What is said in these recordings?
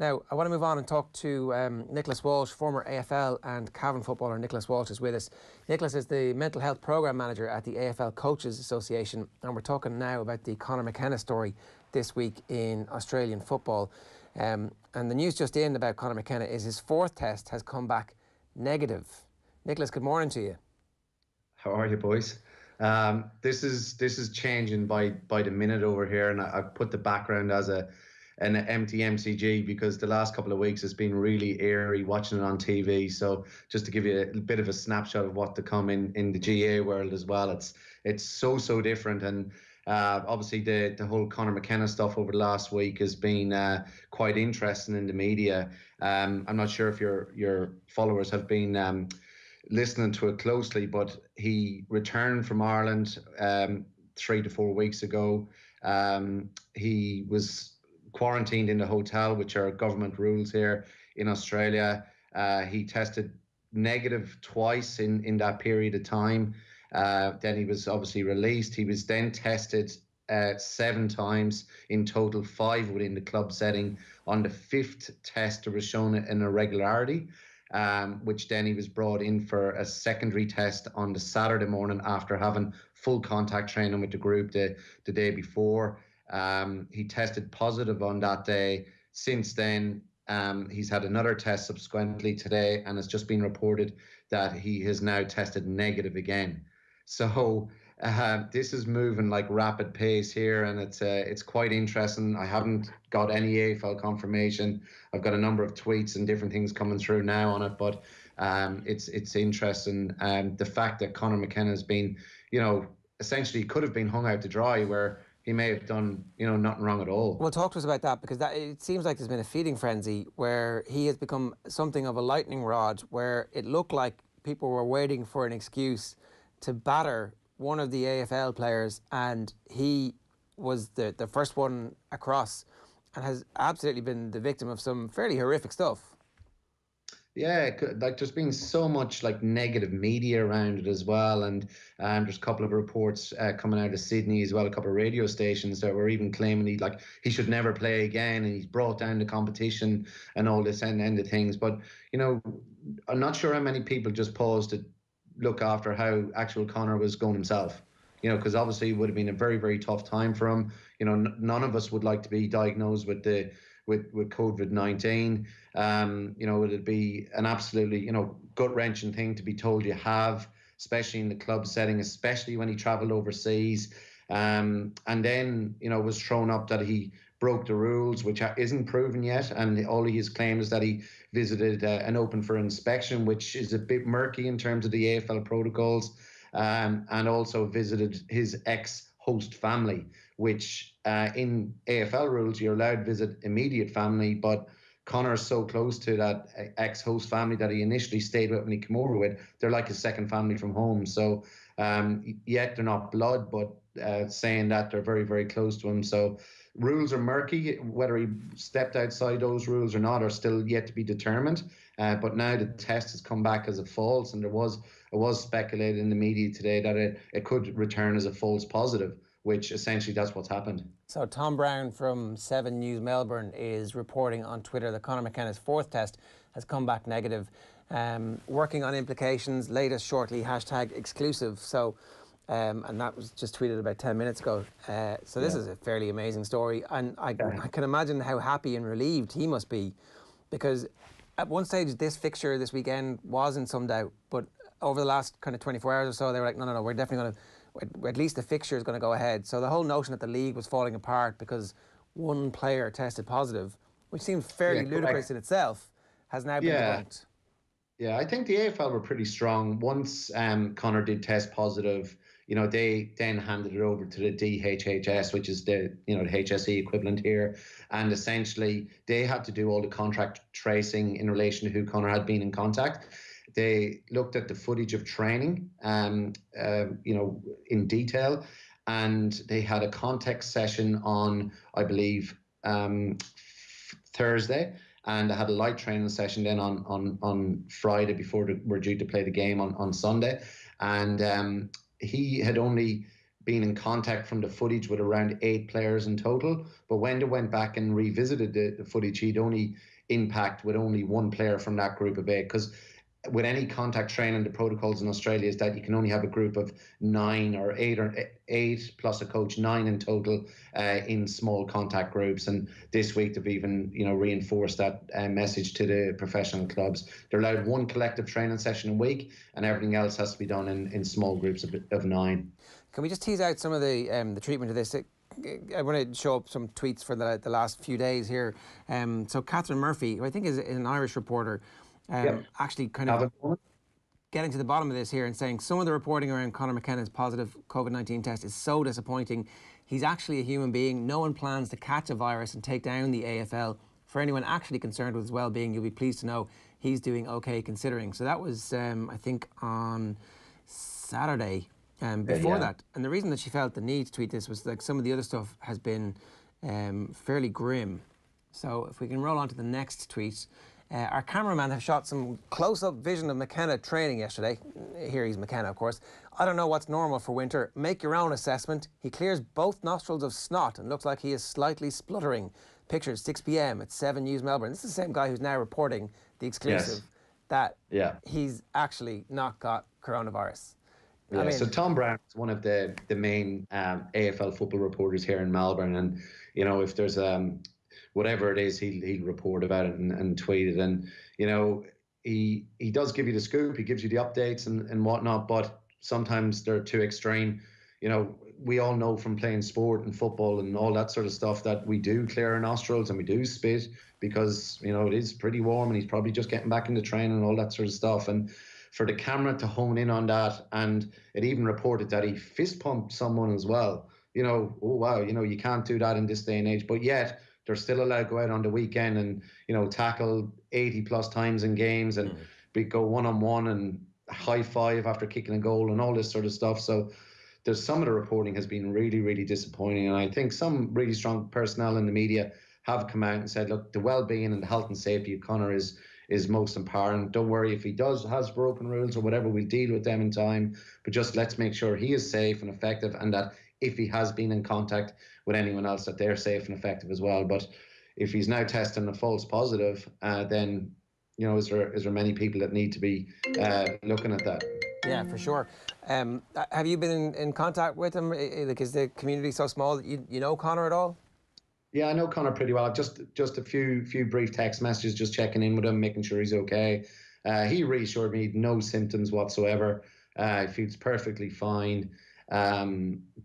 Now, I want to move on and talk to Nicholas Walsh, former AFL and Cavan footballer. Nicholas Walsh is with us. Nicholas is the Mental Health Programme Manager at the AFL Coaches Association, and we're talking now about the Conor McKenna story this week in Australian football. And the news just in about Conor McKenna is his fourth test has come back negative. Nicholas, good morning to you. How are you, boys? This is changing by the minute over here, and I've put the background as an empty MCG because the last couple of weeks it's been really eerie watching it on TV. So just to give you a bit of a snapshot of what to come in the GAA world as well, it's so different. And obviously the whole Conor McKenna stuff over the last week has been quite interesting in the media. I'm not sure if your followers have been listening to it closely, but he returned from Ireland 3 to 4 weeks ago. He was quarantined in the hotel, which are government rules here in Australia. He tested negative twice in that period of time. Then he was obviously released. He was then tested 7 times in total, 5 within the club setting. On the 5th test, there was shown an irregularity, which then he was brought in for a secondary test on the Saturday morning after having full contact training with the group the day before. He tested positive on that day. Since then, he's had another test subsequently today, and it's just been reported that he has now tested negative again. So this is moving like rapid pace here, and it's quite interesting. I haven't got any AFL confirmation. I've got a number of tweets and different things coming through now on it, but it's interesting. The fact that Conor McKenna has been, essentially could have been hung out to dry, where he may have done, nothing wrong at all. Well, talk to us about that, because it seems like there's been a feeding frenzy where he has become something of a lightning rod, where it looked like people were waiting for an excuse to batter one of the AFL players, and he was the first one across and has absolutely been the victim of some fairly horrific stuff. Yeah, there's been so much negative media around it as well, and there's a couple of reports coming out of Sydney as well, a couple of radio stations that were even claiming he should never play again, and he's brought down the competition and all this end of things. But I'm not sure how many people just paused to look after how actual Conor was going himself. Because obviously it would have been a very, very tough time for him. None of us would like to be diagnosed with COVID-19. It'd be an absolutely, gut-wrenching thing to be told you have, especially in the club setting, especially when he travelled overseas. And then, was thrown up that he broke the rules, which isn't proven yet. And all his claim is that he visited an open for inspection, which is a bit murky in terms of the AFL protocols, and also visited his ex-host family, which in AFL rules, you're allowed to visit immediate family, but Conor is so close to that ex-host family that he initially stayed with when he came over with. They're like his second family from home. So yet they're not blood, but saying that they're very, very close to him. So rules are murky. Whether he stepped outside those rules or not are still yet to be determined. But now the test has come back as a false, and it was speculated in the media today that it could return as a false positive, which essentially that's what's happened. So Tom Brown from 7 News Melbourne is reporting on Twitter that Conor McKenna's 4th test has come back negative. Working on implications, latest shortly, #exclusive. So, and that was just tweeted about 10 minutes ago. So this is a fairly amazing story. And I can imagine how happy and relieved he must be, because at one stage this fixture this weekend was in some doubt, but over the last 24 hours or so, they were like, no, we're definitely going to, at least the fixture is going to go ahead. So the whole notion that the league was falling apart because one player tested positive, which seems fairly ludicrous in itself, has now been debunked. Yeah, I think the AFL were pretty strong. Once Conor did test positive, they then handed it over to the DHHS, which is the the HSE equivalent here, and essentially they had to do all the contract tracing in relation to who Conor had been in contact. They looked at the footage of training, in detail, and they had a context session on, I believe, Thursday, and they had a light training session then on Friday before we're due to play the game on Sunday. And he had only been in contact from the footage with around 8 players in total. But Wenda went back and revisited the footage. He'd only impact with only 1 player from that group of 8, because with any contact training, the protocols in Australia is that you can only have a group of 9 or 8 plus a coach, 9 in total in small contact groups. And this week they've even reinforced that message to the professional clubs. They're allowed 1 collective training session a week, and everything else has to be done in small groups of 9. Can we just tease out some of the treatment of this? I want to show up some tweets for the last few days here. So Catherine Murphy, who I think is an Irish reporter, actually kind of getting to the bottom of this here and saying some of the reporting around Conor McKenna's positive COVID-19 test is so disappointing. He's actually a human being. No one plans to catch a virus and take down the AFL. For anyone actually concerned with his well-being, you'll be pleased to know he's doing okay considering. So that was, I think, on Saturday. Before that, and the reason that she felt the need to tweet this was like some of the other stuff has been fairly grim. So if we can roll on to the next tweet. Our cameraman have shot some close-up vision of McKenna training yesterday. Here he's McKenna, of course. I don't know what's normal for winter. Make your own assessment. He clears both nostrils of snot and looks like he is slightly spluttering. Pictures 6 p.m. at 7 News Melbourne. This is the same guy who's now reporting the exclusive that he's actually not got coronavirus. Yeah, so Tom Brown is one of the main AFL football reporters here in Melbourne, and if there's whatever it is, he'll report about it and tweet it, and he does give you the scoop, he gives you the updates and whatnot, but sometimes they're too extreme. We all know from playing sport and football and all that sort of stuff that we do clear our nostrils and we do spit because it is pretty warm, and he's probably just getting back into training and all that sort of stuff. And for the camera to hone in on that, and it even reported that he fist pumped someone as well. Oh wow, you can't do that in this day and age, but yet they're still allowed to go out on the weekend and tackle 80 plus times in games and go one-on-one and high five after kicking a goal and all this sort of stuff. So there's some of the reporting has been really, really disappointing, and I think some really strong personnel in the media have come out and said, look, the well-being and the health and safety of Conor is most empowering. Don't worry if he has broken rules or whatever, we'll deal with them in time, but just let's make sure he is safe and effective, and that if he has been in contact with anyone else, that they're safe and effective as well. But if he's now testing a false positive, then is there many people that need to be looking at that? Yeah, for sure. Have you been in contact with him? Like, is the community so small that you know Conor at all? Yeah, I know Conor pretty well. I've just a few brief text messages, just checking in with him, making sure he's okay. He reassured me no symptoms whatsoever. He feels perfectly fine. A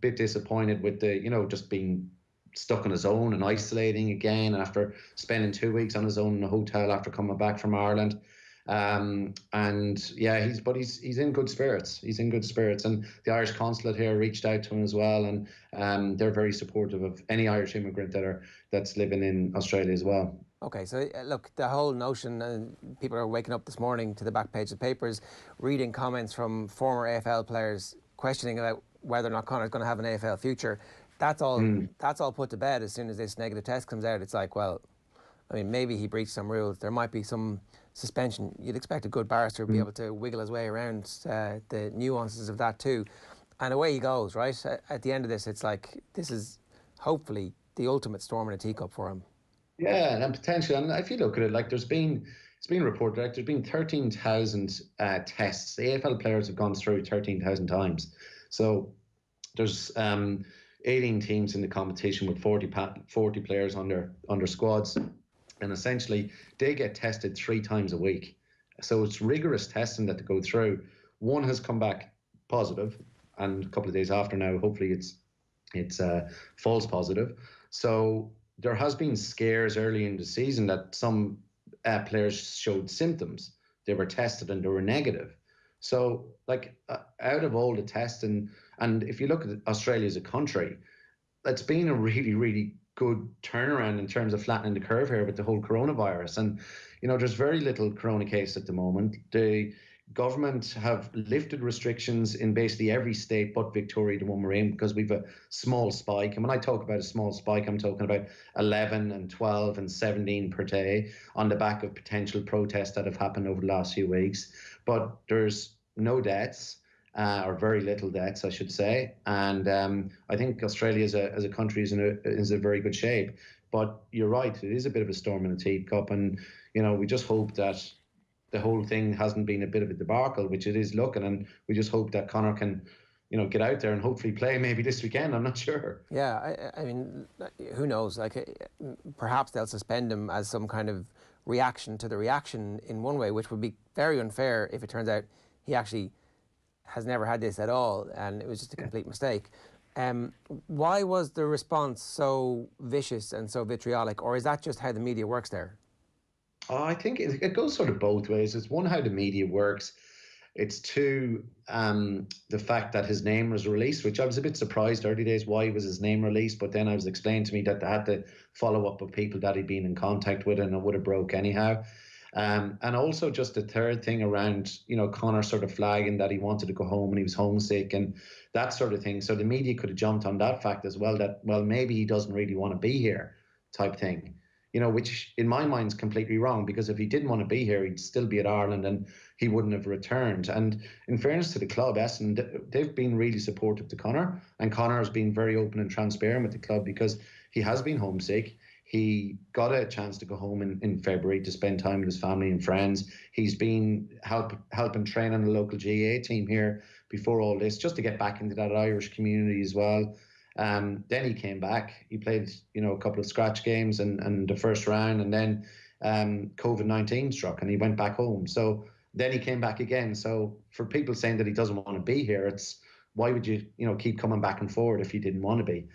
bit disappointed with the, just being stuck on his own and isolating again after spending 2 weeks on his own in a hotel after coming back from Ireland. But he's in good spirits. He's in good spirits, and the Irish consulate here reached out to him as well, and they're very supportive of any Irish immigrant that's living in Australia as well. Okay, so look, the whole notion, people are waking up this morning to the back page of papers, reading comments from former AFL players questioning about whether or not Conor's going to have an AFL future. That's all put to bed as soon as this negative test comes out. It's like, well, maybe he breached some rules. There might be some suspension. You'd expect a good barrister to be able to wiggle his way around the nuances of that too. And away he goes, right? At the end of this, it's like, this is hopefully the ultimate storm in a teacup for him. Yeah, and potentially, and if you look at it, like it's been reported, like there's been 13,000 tests. The AFL players have gone through 13,000 times. So there's 18 teams in the competition with 40 players on their squads. And essentially, they get tested 3 times a week. So it's rigorous testing that they go through. One has come back positive, and a couple of days after now, hopefully it's false positive. So there has been scares early in the season that some players showed symptoms. They were tested and they were negative. So, like, out of all the testing, and if you look at Australia as a country, it's been a really, really good turnaround in terms of flattening the curve here with the whole coronavirus. And there's very little corona case at the moment. The government have lifted restrictions in basically every state but Victoria, the one we're in, because we've a small spike. And when I talk about a small spike, I'm talking about 11 and 12 and 17 per day on the back of potential protests that have happened over the last few weeks. But there's no deaths. or very little deaths, I should say. And I think Australia as a country is in very good shape. But you're right, it is a bit of a storm in a teacup. And, you know, we just hope that the whole thing hasn't been a bit of a debacle, which it is looking. And we just hope that Conor can, you know, get out there and hopefully play maybe this weekend. I'm not sure. Yeah, I mean, who knows? Like, perhaps they'll suspend him as some kind of reaction to the reaction in one way, which would be very unfair if it turns out he actually has never had this at all and it was just a complete mistake. Why was the response so vicious and so vitriolic, or is that just how the media works there? Oh, I think it goes sort of both ways. It's one, how the media works. It's two, the fact that his name was released, which I was a bit surprised early days why was his name released, but then I was explained to me that they had to follow up with people that he'd been in contact with, and it would have broke anyhow. And also just the third thing around, you know, Conor sort of flagging that he wanted to go home and he was homesick and that sort of thing. So the media could have jumped on that fact as well, that, well, maybe he doesn't really want to be here type thing. You know, which in my mind is completely wrong, because if he didn't want to be here, he'd still be at Ireland and he wouldn't have returned. And in fairness to the club, Essendon, they've been really supportive to Conor, and Conor has been very open and transparent with the club because he has been homesick. He got a chance to go home in February to spend time with his family and friends. He's been helping training the local GAA team here before all this, just to get back into that Irish community as well. Then he came back. He played, you know, a couple of scratch games and the first round, and then COVID-19 struck and he went back home. So then he came back again. So for people saying that he doesn't want to be here, it's why would you know, keep coming back and forward if you didn't want to be?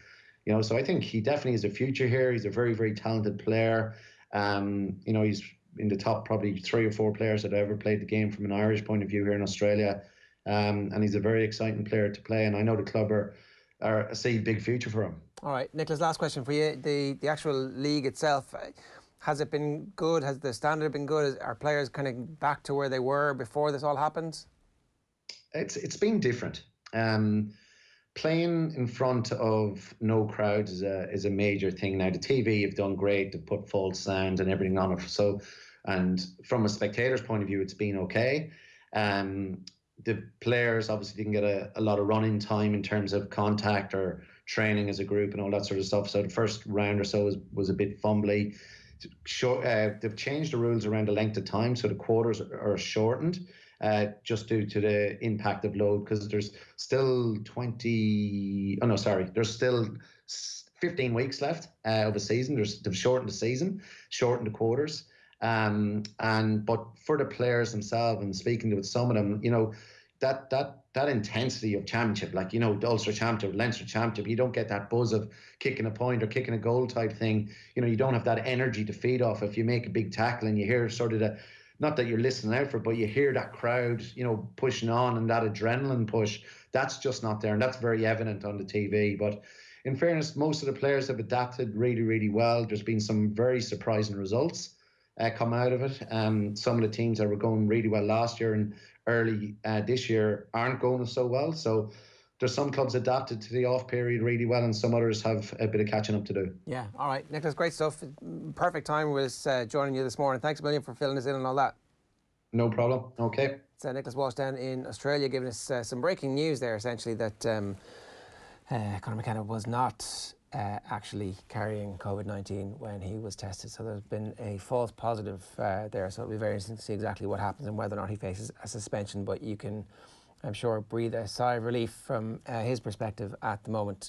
You know, so I think he definitely has a future here. He's a very, very talented player. You know, he's in the top probably 3 or 4 players that ever played the game from an Irish point of view here in Australia. And he's a very exciting player to play. And I know the club are see big future for him. All right, Nicholas, last question for you. The actual league itself, has it been good? Has the standard been good? Are players kind of back to where they were before this all happened? It's been different. Playing in front of no crowds is a major thing now. The TV have done great. They've put false sound and everything on it. So, and from a spectator's point of view, it's been okay. The players obviously didn't get a lot of running time in terms of contact or training as a group and all that sort of stuff. So the first round or so was a bit fumbly. They've changed the rules around the length of time, so the quarters are shortened just due to the impact of load, because there's still 15 weeks left of a season. They've shortened the season, shortened the quarters. But for the players themselves, and speaking with some of them, you know, that intensity of championship, like, you know, the Ulster Championship, Leinster Championship, you don't get that buzz of kicking a point or kicking a goal type thing. You know, you don't have that energy to feed off. If you make a big tackle and you hear sort of the, not that you're listening out for it, but you hear that crowd, you know, pushing on and that adrenaline push, that's just not there. And that's very evident on the TV. But in fairness, most of the players have adapted really, really well. There's been some very surprising results come out of it. Some of the teams that were going really well last year and early this year aren't going so well. So there's some clubs adapted to the off period really well, and some others have a bit of catching up to do. Yeah, all right, Nicholas, great stuff. Perfect time was joining you this morning. Thanks a million for filling us in and all that. No problem. Okay. It's Nicholas Walsh down in Australia giving us some breaking news there, essentially, that Conor McKenna was not actually carrying COVID-19 when he was tested. So there's been a false positive there. So it'll be very interesting to see exactly what happens and whether or not he faces a suspension. But you can, I'm sure, breathe a sigh of relief from his perspective at the moment.